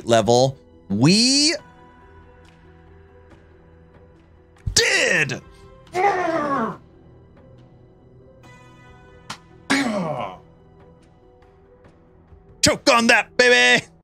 fight level. We did. Choke on that, baby.